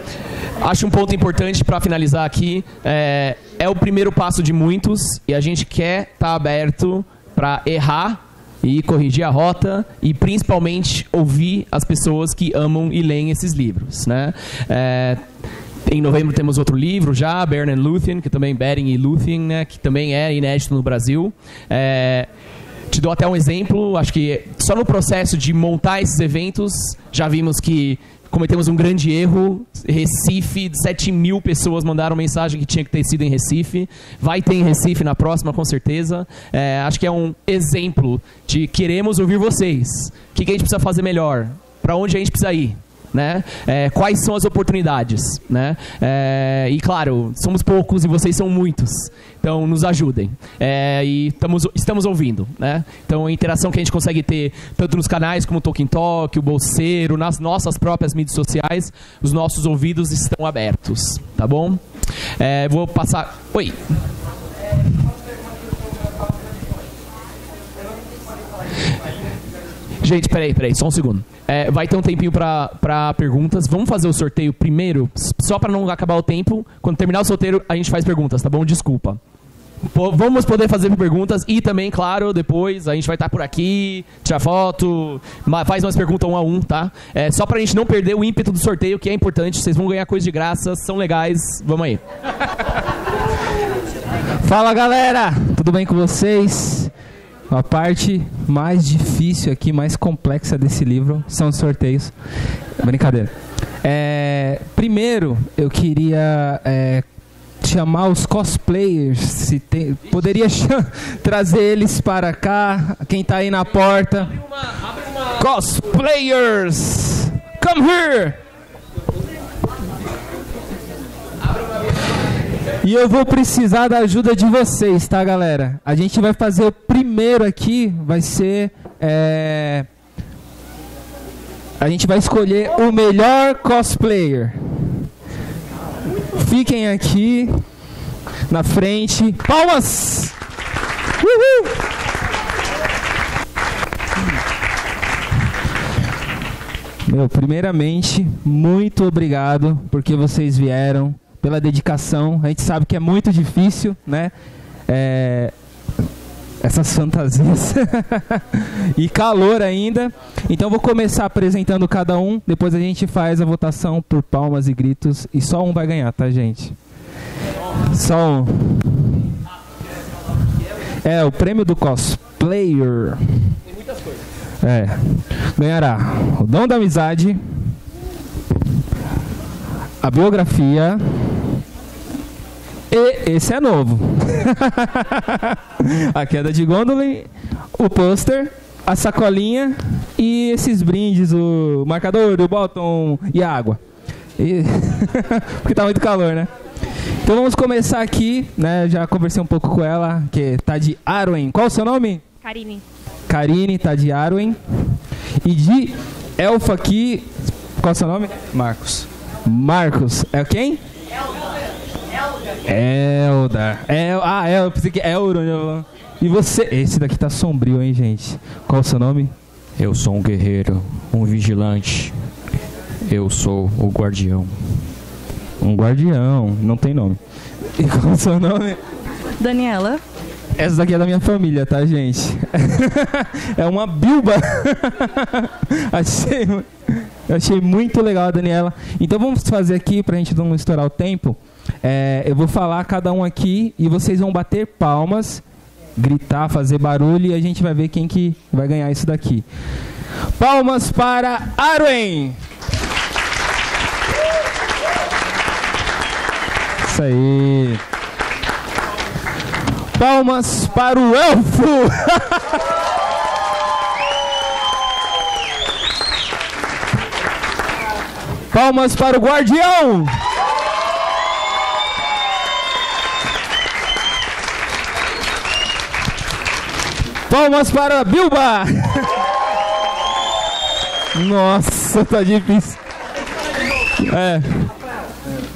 acho um ponto importante para finalizar aqui, é o primeiro passo de muitos, e a gente quer estar aberto para errar e corrigir a rota, e principalmente ouvir as pessoas que amam e leem esses livros, né? Em novembro temos outro livro já, Beren Lúthien, que também Beren e Lúthien, né, que também é inédito no Brasil. Te dou até um exemplo, acho que só no processo de montar esses eventos, já vimos que cometemos um grande erro. Recife, 7 mil pessoas mandaram mensagem que tinha que ter sido em Recife. Vai ter em Recife na próxima, com certeza. Acho que é um exemplo de queremos ouvir vocês. O que a gente precisa fazer melhor? Para onde a gente precisa ir? Né? Quais são as oportunidades, né? E claro, somos poucos e vocês são muitos, então nos ajudem, e estamos ouvindo, né? Então a interação que a gente consegue ter tanto nos canais como o Tolkien Talk, o Bolseiro, nas nossas próprias mídias sociais, os nossos ouvidos estão abertos, tá bom? Vou passar... Oi! Gente, peraí, só um segundo. Vai ter um tempinho para perguntas. Vamos fazer o sorteio primeiro, só para não acabar o tempo. Quando terminar o sorteio, a gente faz perguntas, tá bom? Desculpa. Vamos poder fazer perguntas e também, claro, depois a gente vai estar por aqui, tirar foto, faz umas perguntas um a um, tá? Só pra gente não perder o ímpeto do sorteio, que é importante. Vocês vão ganhar coisa de graça, são legais. Vamos aí. Fala, galera! Tudo bem com vocês? A parte mais difícil aqui, mais complexa desse livro, são os sorteios. Brincadeira. Primeiro, eu queria chamar os cosplayers, se tem, poderia trazer eles para cá, quem está aí na porta. Abre uma... Cosplayers, come here! E eu vou precisar da ajuda de vocês, tá, galera? A gente vai fazer o primeiro aqui, vai ser... A gente vai escolher o melhor cosplayer. Fiquem aqui na frente. Palmas! Uhul! Meu, primeiramente, muito obrigado porque vocês vieram, pela dedicação. A gente sabe que é muito difícil, né? Essas fantasias e calor ainda. Então vou começar apresentando cada um, depois a gente faz a votação por palmas e gritos e só um vai ganhar, tá, gente? Só um. É o prêmio do cosplayer. Tem muitas coisas. Ganhará o Dom da Amizade, a biografia. E esse é novo. A Queda de Gondolin, o pôster, a sacolinha e esses brindes, o marcador, o botão e a água. Porque tá muito calor, né? Então vamos começar aqui, né? Já conversei um pouco com ela, que tá de Arwen. Qual é o seu nome? Karine. Karine tá de Arwen. E de elfa aqui, qual é o seu nome? Marcos. Marcos. É quem? Elda. Eu pensei que é Euro. E você? Esse daqui tá sombrio, hein, gente? Qual é o seu nome? Eu sou um guerreiro, um vigilante. Eu sou o guardião. Um guardião, não tem nome. E qual é o seu nome? Daniela. Essa daqui é da minha família, tá, gente? É uma bilba. Eu achei muito legal a Daniela. Então vamos fazer aqui, pra gente não estourar o tempo. Eu vou falar cada um aqui e vocês vão bater palmas, gritar, fazer barulho e a gente vai ver quem que vai ganhar isso daqui. Palmas para Arwen! Isso aí. Palmas para o elfo! Palmas para o guardião! Palmas para a bilba! Nossa, tá difícil.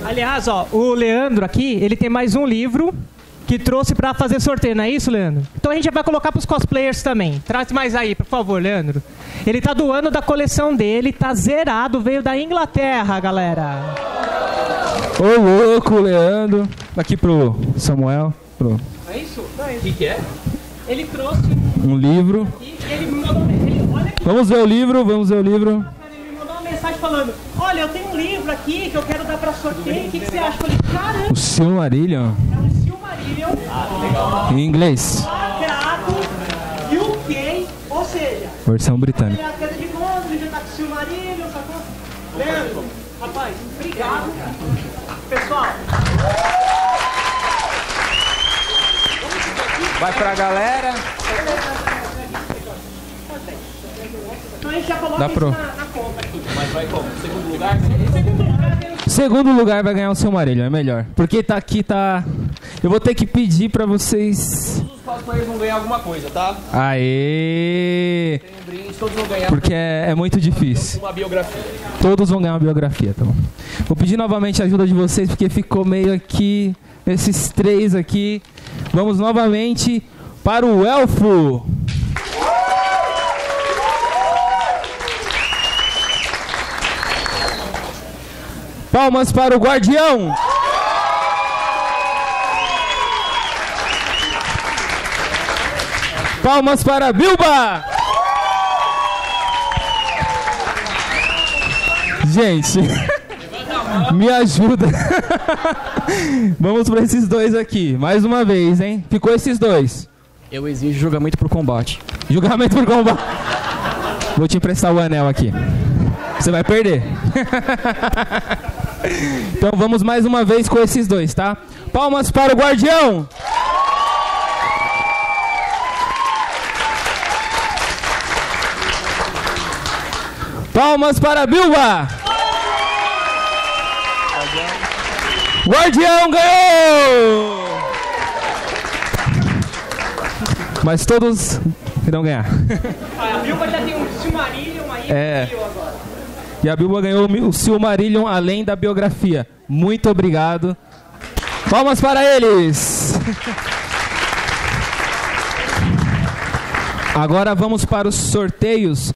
Aliás, ó, o Leandro aqui, ele tem mais um livro que trouxe pra fazer sorteio, não é isso, Leandro? Então a gente já vai colocar pros cosplayers também. Traz mais aí, por favor, Leandro. Ele tá doando da coleção dele, tá zerado, veio da Inglaterra, galera. Ô, louco, Leandro. Aqui pro Samuel. É isso? O que é? Ele trouxe um livro. Vamos ver o livro, Ele me mandou uma mensagem falando: olha, eu tenho um livro aqui que eu quero dar para sorteio. O que você acha? Eu falei: caramba. O Silmarillion. É um Silmarillion. Legal. Em inglês. Sagrado, UK, ou seja, versão britânica. A Queda de Gondolin já tá com o Silmarillion, sacou? Leandro, rapaz, obrigado. Pessoal. Vai pra galera. Dá pro... Mas vai como? Segundo lugar? Segundo lugar vai ganhar o seu Marílio, é melhor. Porque tá aqui, tá... Eu vou ter que pedir pra vocês... Todos os cosplayers vão ganhar alguma coisa, tá? Aê! Tem um brinde, todos vão ganhar... Porque é muito difícil. Uma biografia. Todos vão ganhar uma biografia, tá bom? Vou pedir novamente a ajuda de vocês, porque ficou meio aqui... Esses três aqui. Vamos novamente para o elfo. Palmas para o guardião. Palmas para a bilba. Gente... Me ajuda. Vamos para esses dois aqui. Mais uma vez, hein? Ficou esses dois. Eu exijo julgamento por combate. Julgamento por combate. Vou te emprestar o anel aqui. Você vai perder. Então vamos mais uma vez com esses dois, tá? Palmas para o guardião! Palmas para a Bilba! Guardião ganhou! Mas todos irão ganhar. A Bilba já tem um Silmarillion aí e um agora. E a Bilba ganhou o Silmarillion além da biografia. Muito obrigado. Palmas para eles! Agora vamos para os sorteios